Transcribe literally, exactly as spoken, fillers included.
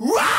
Right!